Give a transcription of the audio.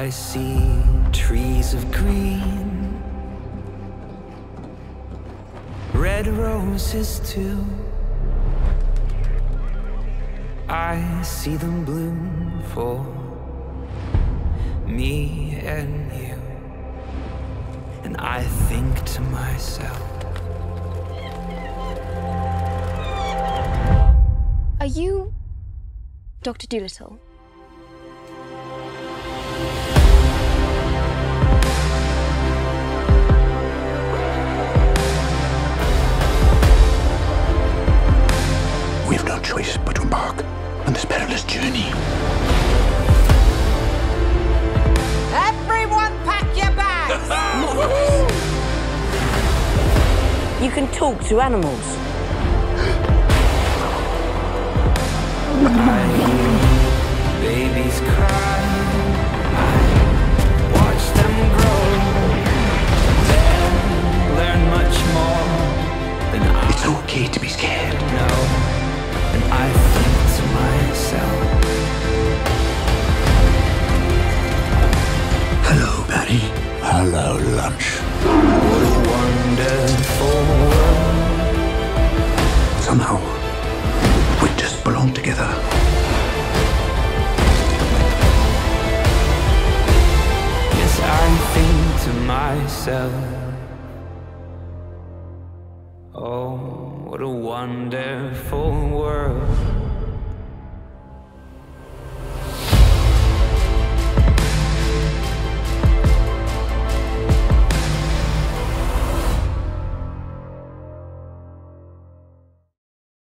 I see trees of green, red roses too. I see them bloom for me and you. And I think to myself, are you Dr. Dolittle? We have no choice but to embark on this perilous journey. Everyone pack your bags! You can talk to animals. I hear babies cry, I watch them grow, they'll learn much more than I. It's okay to be scared. No, and I think to myself, hello, Barry. Hello, lunch. What a wonderful world. Somehow belong together. Yes, I think to myself, oh, what a wonderful world.